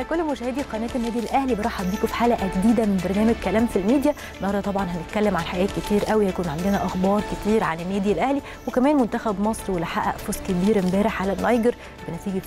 على كل مشاهدي قناه النادي الاهلي. برحب بيكم في حلقه جديده من برنامج كلام في الميديا. النهارده طبعا هنتكلم عن حاجات كتير قوي، هيكون عندنا اخبار كتير عن النادي الاهلي وكمان منتخب مصر واللي حقق فوز كبير امبارح على النايجر بنتيجه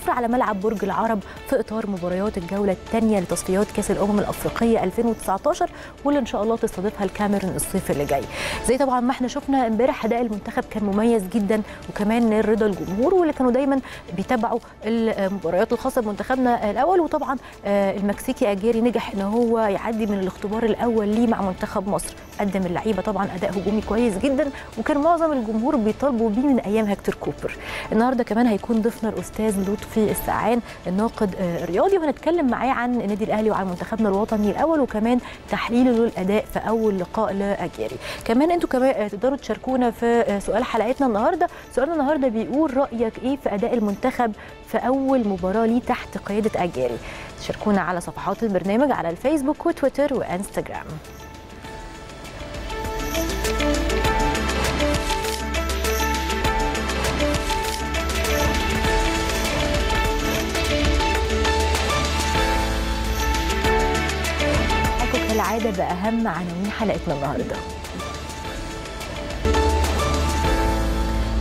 6-0 على ملعب برج العرب في اطار مباريات الجوله الثانيه لتصفيات كاس الامم الافريقيه 2019 واللي ان شاء الله تستضيفها الكاميرون الصيف اللي جاي. زي طبعا ما احنا شفنا امبارح اداء المنتخب كان مميز جدا وكمان رضا الجمهور واللي كانوا دايما بيتابعوا المباريات الخاصه بمنتخبنا الاول. وطبعا المكسيكي أغيري نجح ان هو يعدي من الاختبار الاول ليه مع منتخب مصر. قدم اللعيبه طبعا اداء هجومي كويس جدا وكان معظم الجمهور بيطالبوا بيه من ايام هكتور كوبر. النهارده كمان هيكون ضيفنا الاستاذ لطفي السعاني الناقد الرياضي وهنتكلم معاه عن النادي الاهلي وعن منتخبنا الوطني الاول وكمان تحليله للاداء في اول لقاء لأغيري. كمان انتوا كمان تقدروا تشاركونا في سؤال حلقتنا النهارده. سؤالنا النهارده بيقول رايك ايه في اداء المنتخب في اول مباراه ليه تحت قياده أغيري؟ شاركونا على صفحات البرنامج على الفيسبوك وتويتر وانستجرام. معاكم كالعاده باهم عناوين حلقتنا النهارده.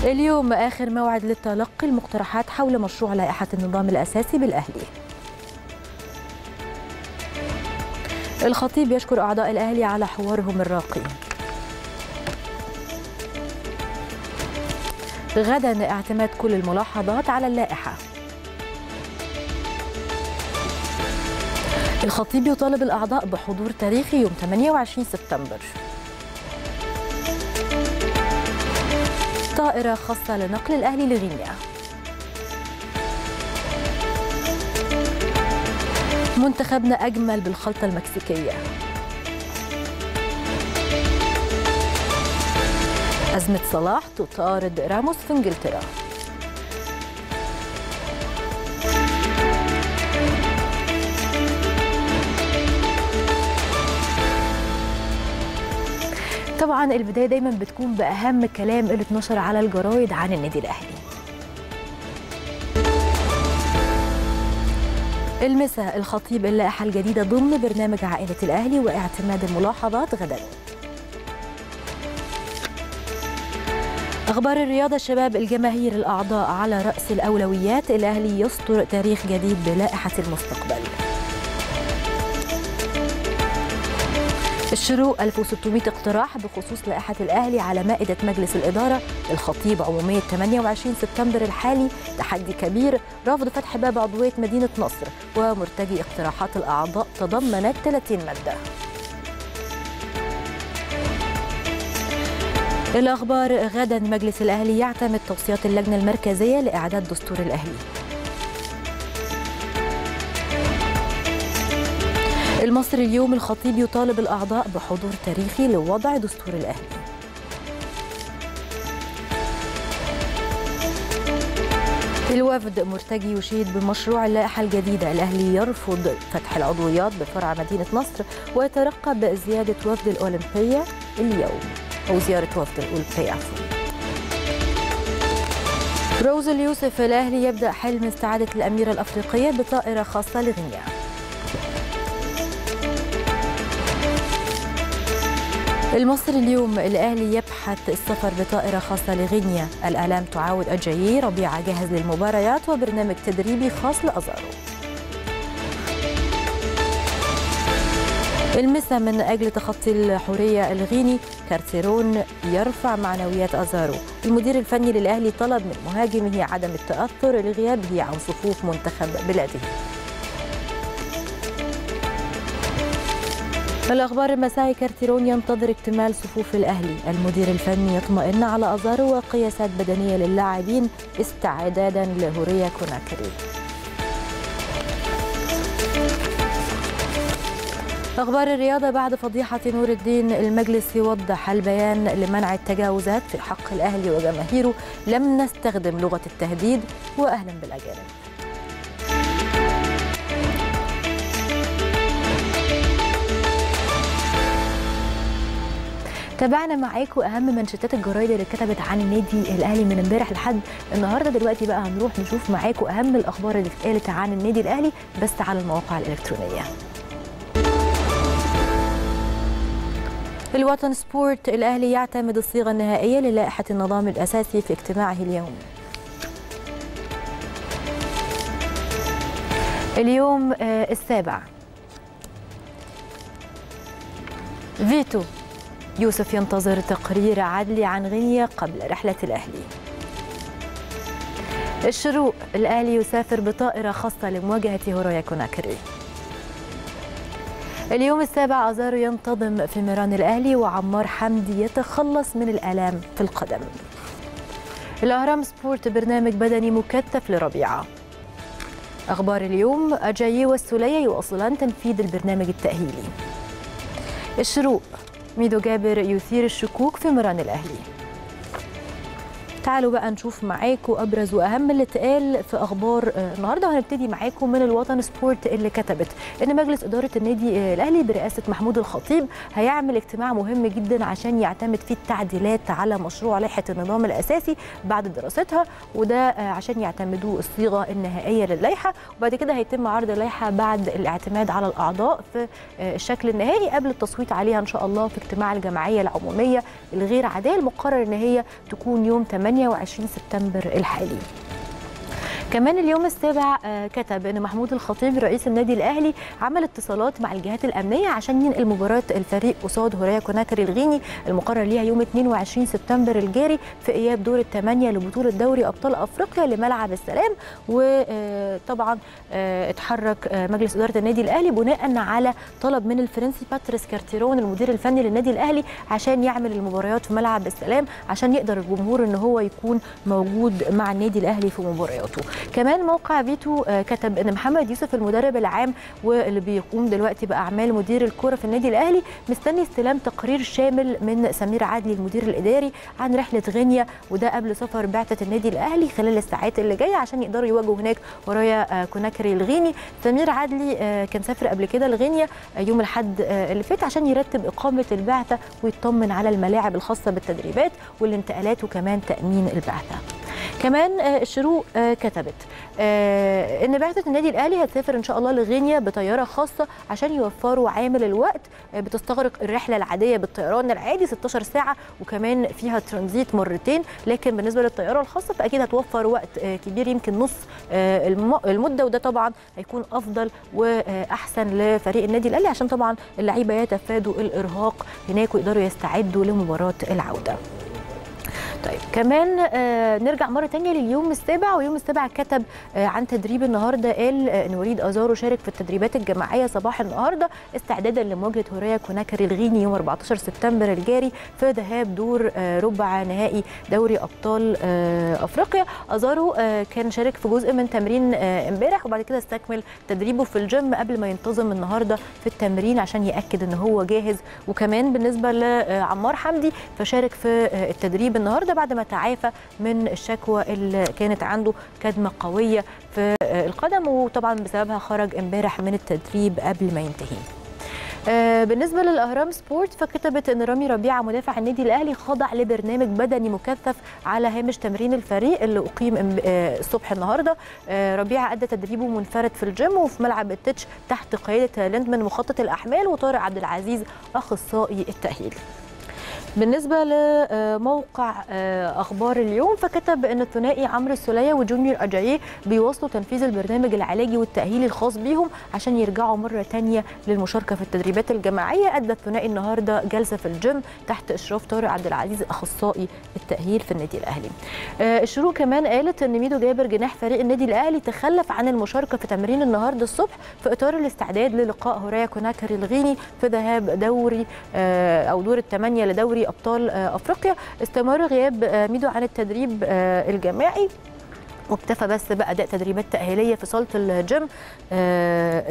اليوم آخر موعد لتلقي المقترحات حول مشروع لائحة النظام الأساسي بالأهلي. الخطيب يشكر أعضاء الأهلي على حوارهم الراقي. غدا اعتماد كل الملاحظات على اللائحة. الخطيب يطالب الأعضاء بحضور تاريخي يوم 28 سبتمبر. طائرة خاصة لنقل الأهلي لغينيا. منتخبنا أجمل بالخلطة المكسيكية. أزمة صلاح تطارد راموس في إنجلترا. طبعا البدايه دايما بتكون باهم كلام اللي اتنشر على الجرايد عن النادي الاهلي. المساء الخطيب اللائحه الجديده ضمن برنامج عائله الاهلي واعتماد الملاحظات غدا. اخبار الرياضه الشباب الجماهير الاعضاء على راس الاولويات. الاهلي يسطر تاريخ جديد بلائحه المستقبل. الشروق 1600 اقتراح بخصوص لائحة الأهلي على مائدة مجلس الإدارة. الخطيب عمومية 28 سبتمبر الحالي تحدي كبير. رفض فتح باب عضوية مدينة نصر ومرتجي اقتراحات الأعضاء تضمنت 30 مادة. الأخبار غدا مجلس الأهلي يعتمد توصيات اللجنة المركزية لإعداد دستور الأهلي. المصر اليوم الخطيب يطالب الأعضاء بحضور تاريخي لوضع دستور الأهلي. الوفد مرتجي يشيد بمشروع اللائحة الجديدة. الأهلي يرفض فتح العضويات بفرع مدينة نصر ويترقب زيادة وفد الأولمبية اليوم أو زيارة وفد الأولمبية عفوا. روز اليوسف الأهلي يبدأ حلم استعادة الأميرة الأفريقية بطائرة خاصة لغينيا. المصر اليوم الأهلي يبحث السفر بطائرة خاصة لغينيا. الآلام تعاود أجايي. ربيعه جاهز للمباريات وبرنامج تدريبي خاص لأزارو. المسا من أجل تخطي الحورية الغيني. كارتيرون يرفع معنويات أزارو. المدير الفني للأهلي طلب من مهاجمه عدم التأثر لغيابه عن صفوف منتخب بلاده. الأخبار المسائي كارتيرون ينتظر اكتمال صفوف الأهلي. المدير الفني يطمئن على أزارو وقياسات بدنية للاعبين استعدادا لهوريا كوناكري. أخبار الرياضة بعد فضيحة نور الدين المجلس يوضح البيان لمنع التجاوزات في حق الأهلي وجماهيره. لم نستخدم لغة التهديد وأهلا بالأجانب. تابعنا معاكم اهم منشطات الجرايد اللي اتكتبت عن النادي الاهلي من امبارح لحد النهارده. دلوقتي بقى هنروح نشوف معاكم اهم الاخبار اللي اتقالت عن النادي الاهلي بس على المواقع الالكترونيه. الوطن سبورت، الاهلي يعتمد الصيغه النهائيه للائحه النظام الاساسي في اجتماعه اليوم. اليوم السابع، فيتو يوسف ينتظر تقرير عدلي عن غينيا قبل رحلة الأهلي. الشروق، الأهلي يسافر بطائرة خاصة لمواجهة هوريا كوناكري. اليوم السابع، ازارو ينتظم في ميران الأهلي وعمار حمدي يتخلص من الآلام في القدم. الأهرام سبورت، برنامج بدني مكثف لربيعة. أخبار اليوم، أجايي والسولية يواصلان تنفيذ البرنامج التأهيلي. الشروق، ميدو جابر يثير الشكوك في ميران الأهلي. تعالوا بقى نشوف معاكم أبرز وأهم اللي اتقال في أخبار النهارده، وهنبتدي معاكم من الوطن سبورت اللي كتبت إن مجلس إدارة النادي الأهلي برئاسة محمود الخطيب هيعمل اجتماع مهم جدا عشان يعتمد فيه التعديلات على مشروع لائحة النظام الأساسي بعد دراستها، وده عشان يعتمدوا الصيغة النهائية للائحة، وبعد كده هيتم عرض اللائحة بعد الاعتماد على الأعضاء في الشكل النهائي قبل التصويت عليها إن شاء الله في اجتماع الجمعية العمومية الغير عادية المقرر إن هي تكون يوم 28 سبتمبر الحالي. كمان اليوم السابع كتب ان محمود الخطيب رئيس النادي الاهلي عمل اتصالات مع الجهات الامنيه عشان ينقل مباراه الفريق قصاد هوريا كوناكري الغيني المقرر ليها يوم 22 سبتمبر الجاري في اياب دور الثمانيه لبطوله دوري ابطال افريقيا لملعب السلام. وطبعا اتحرك مجلس اداره النادي الاهلي بناء على طلب من الفرنسي باتريس كارتيرون المدير الفني للنادي الاهلي عشان يعمل المباريات في ملعب السلام عشان يقدر الجمهور ان هو يكون موجود مع النادي الاهلي في مبارياته. كمان موقع فيتو كتب ان محمد يوسف المدرب العام واللي بيقوم دلوقتي باعمال مدير الكره في النادي الاهلي مستني استلام تقرير شامل من سمير عادلي المدير الاداري عن رحله غينيا، وده قبل سفر بعثه النادي الاهلي خلال الساعات اللي جايه عشان يقدروا يواجهوا هناك هوريا كوناكري الغيني. سمير عادلي كان سافر قبل كده لغينيا يوم الاحد اللي فات عشان يرتب اقامه البعثه ويطمن على الملاعب الخاصه بالتدريبات والانتقالات وكمان تامين البعثه. كمان الشروق كتبت ان بعثه النادي الاهلي هتسافر ان شاء الله لغينيا بطياره خاصه عشان يوفروا عامل الوقت. بتستغرق الرحله العاديه بالطيران العادي 16 ساعه وكمان فيها ترانزيت مرتين، لكن بالنسبه للطياره الخاصه فاكيد هتوفر وقت كبير يمكن نص المده، وده طبعا هيكون افضل واحسن لفريق النادي الاهلي عشان طبعا اللعيبه يتفادوا الارهاق هناك ويقدروا يستعدوا لمباراه العوده. طيب كمان نرجع مرة تانية لليوم السابع، ويوم السابع كتب عن تدريب النهاردة، قال إن وليد ازارو شارك في التدريبات الجماعية صباح النهاردة استعدادا لمواجهة هوريا كوناكري الغيني يوم 14 سبتمبر الجاري في ذهاب دور ربع نهائي دوري أبطال أفريقيا. ازارو كان شارك في جزء من تمرين امبارح وبعد كده استكمل تدريبه في الجيم قبل ما ينتظم النهاردة في التمرين عشان يأكد إن هو جاهز. وكمان بالنسبة لعمار حمدي فشارك في التدريب النهاردة بعد ما تعافى من الشكوى اللي كانت عنده كدمة قوية في القدم وطبعا بسببها خرج امبارح من التدريب قبل ما ينتهي. بالنسبه للاهرام سبورت فكتبت ان رامي ربيعه مدافع النادي الاهلي خضع لبرنامج بدني مكثف على هامش تمرين الفريق اللي اقيم الصبح النهارده. ربيعه ادى تدريبه منفرد في الجيم وفي ملعب التتش تحت قياده لندمن مخطط الاحمال وطارق عبد العزيز اخصائي التاهيل. بالنسبة لموقع أخبار اليوم فكتب أن الثنائي عمرو السولية وجونيور اجايي بيواصلوا تنفيذ البرنامج العلاجي والتأهيلي الخاص بيهم عشان يرجعوا مرة تانية للمشاركة في التدريبات الجماعية. أدى الثنائي النهاردة جلسة في الجيم تحت إشراف طارق عبد العزيز أخصائي التأهيل في النادي الأهلي. الشروق كمان قالت أن ميدو جابر جناح فريق النادي الأهلي تخلف عن المشاركة في تمرين النهاردة الصبح في إطار الاستعداد للقاء هوريا كوناكري الغيني في ذهاب دوري أو دور الثمانية لدوري أبطال أفريقيا. استمر غياب ميدو عن التدريب الجماعي واكتفى بس بأداء تدريبات تأهيلية في صالة الجيم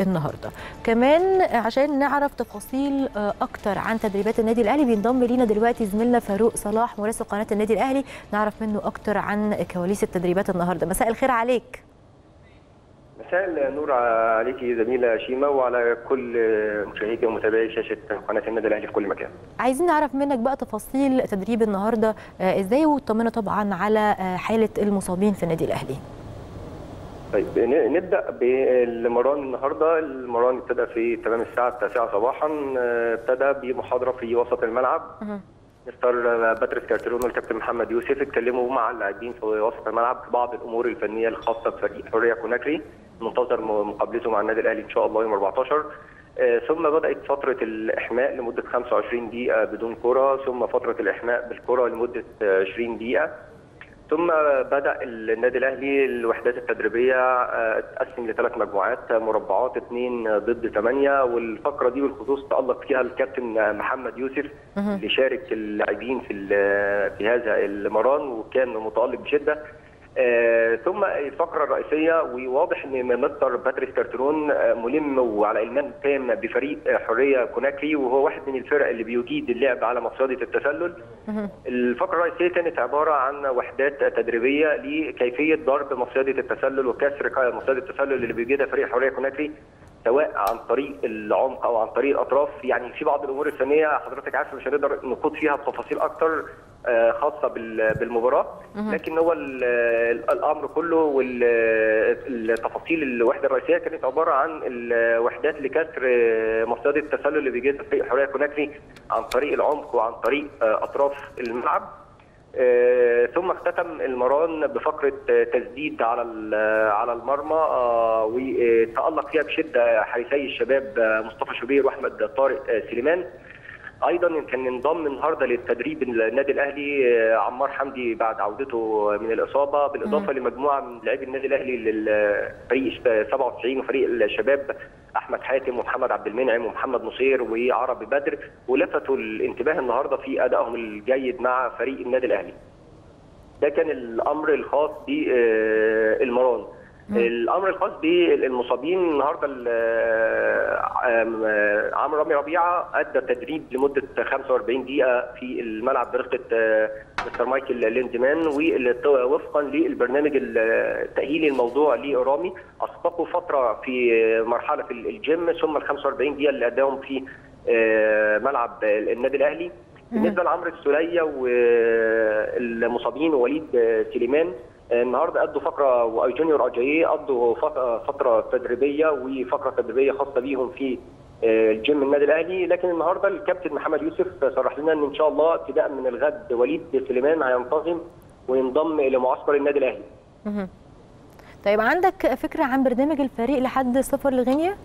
النهاردة. كمان عشان نعرف تفاصيل أكتر عن تدريبات النادي الأهلي بينضم لينا دلوقتي زميلنا فاروق صلاح مراسل قناة النادي الأهلي نعرف منه أكتر عن كواليس التدريبات النهاردة. مساء الخير عليك. مساء النور عليك زميله شيما وعلى كل مشاهدي ومتابعي شاشه قناه النادي الاهلي في كل مكان. عايزين نعرف منك بقى تفاصيل تدريب النهارده ازاي، وتطمنا طبعا على حاله المصابين في النادي الاهلي. طيب نبدا بالمران النهارده، المران ابتدى في تمام الساعه 9 صباحا، ابتدى بمحاضره في وسط الملعب. مستر باتريس كارتيرون والكابتن محمد يوسف اتكلموا مع اللاعبين في وسط الملعب في بعض الامور الفنيه الخاصه بفريق هوريا كوناكري، منتظر مقابلته مع النادي الاهلي ان شاء الله يوم 14. ثم بدات فتره الاحماء لمده 25 دقيقه بدون كره، ثم فتره الاحماء بالكره لمده 20 دقيقه، ثم بدا النادي الاهلي الوحدات التدريبيه تقسم لثلاث مجموعات مربعات 2 ضد 8، والفقره دي بالخصوص تالق فيها الكابتن محمد يوسف اللي شارك اللاعبين في هذا المران وكان متالق بشده. ثم الفقره الرئيسيه، وواضح ان مستر باتريس كارتيرون ملم وعلى إلمام تام بفريق حريه كوناكري، وهو واحد من الفرق اللي بيجيد اللعب على مصيده التسلل. الفقره الرئيسيه كانت عباره عن وحدات تدريبيه لكيفيه ضرب مصيده التسلل وكسر مصيده التسلل اللي بيجيدها فريق حريه كوناكري، سواء عن طريق العمق او عن طريق الاطراف. يعني في بعض الامور الفنيه حضرتك عارف مش هنقدر نخوض فيها بتفاصيل اكتر خاصه بالمباراه، لكن هو الامر كله والتفاصيل. الوحده الرئيسيه كانت عباره عن الوحدات لكسر مصيده التسلل اللي بيجيزها فريق حريه كوناكري عن طريق العمق وعن طريق اطراف الملعب. ثم اختتم المران بفقره تسديد على المرمى، وتالق فيها بشده حارسي الشباب مصطفى شوبير واحمد طارق سليمان. ايضا كان انضم النهارده للتدريب النادي الاهلي عمار حمدي بعد عودته من الاصابه، بالاضافه لمجموعه من لاعبي النادي الاهلي للفريق 97 وفريق الشباب احمد حاتم ومحمد عبد المنعم ومحمد نصير وعربي بدر، ولفتوا الانتباه النهارده في ادائهم الجيد مع فريق النادي الاهلي. ده كان الامر الخاص بالمران. الامر الخاص بالمصابين النهارده، عمرو ربيعه ادى تدريب لمده 45 دقيقه في الملعب برفقه مستر مايكل ليندمان، ووفقا للبرنامج التاهيلي الموضوع لرامي، اصدقوا فتره في مرحله في الجيم، ثم ال 45 دقيقه اللي اداهم في ملعب النادي الاهلي. بالنسبه لعمرو السولية والمصابين ووليد سليمان، النهارده ادوا فقره، وجونيور اجايي ادوا فتره تدريبيه وفقره تدريبيه خاصه بيهم في الجيم النادي الاهلي. لكن النهارده الكابتن محمد يوسف صرح لنا ان شاء الله ابتداء من الغد وليد سليمان هينتظم وينضم الى معسكر النادي الاهلي. طيب عندك فكره عن برنامج الفريق لحد السفر لغينيا؟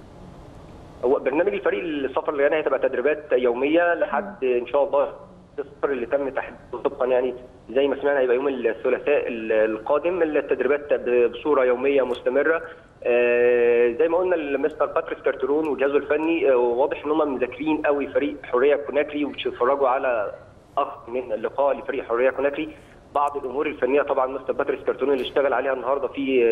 هو برنامج الفريق للسفر لغينيا هتبقى تدريبات يوميه لحد ان شاء الله السفر اللي تم تحديده طبقا، يعني زي ما سمعنا هيبقى يوم الثلاثاء القادم التدريبات بصوره يوميه مستمره. زي ما قلنا المستر باتريس كارتيرون وجهازه الفني واضح ان هم مذاكرين قوي فريق حريه كوناكري، وبيتفرجوا على اخذ من اللقاء لفريق حريه كوناكري. بعض الامور الفنيه طبعا مستر باتريس كارتيرون اللي اشتغل عليها النهارده في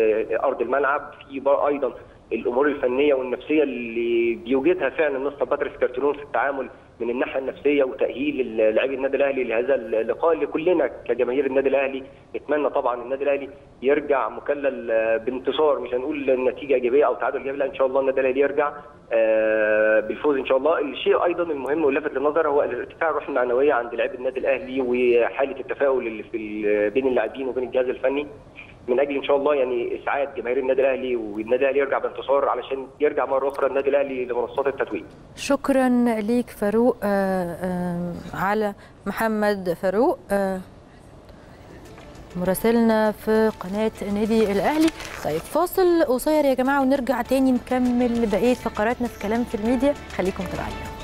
ارض الملعب، في ايضا الامور الفنيه والنفسيه اللي بيوجدها فعلا مستر باتريس كارتيرون في التعامل من الناحيه النفسيه وتاهيل لاعبي النادي الاهلي لهذا اللقاء اللي كلنا كجماهير النادي الاهلي نتمنى طبعا النادي الاهلي يرجع مكلل بانتصار، مش هنقول نتيجه ايجابيه او تعادل ايجابي، لا ان شاء الله النادي الاهلي يرجع بالفوز ان شاء الله. الشيء ايضا المهم واللافت للنظر هو ارتفاع الروح المعنويه عند لاعبي النادي الاهلي وحاله التفاؤل اللي في بين اللاعبين وبين الجهاز الفني، من اجل ان شاء الله يعني اسعاد جماهير النادي الاهلي، والنادي الاهلي يرجع بانتصار علشان يرجع مره اخرى النادي الاهلي لمنصات التتويج. شكرا ليك فاروق على محمد فاروق مراسلنا في قناه النادي الاهلي. طيب فاصل قصير يا جماعه ونرجع تاني نكمل بقيه فقراتنا في كلام في الميديا، خليكم تابعينا.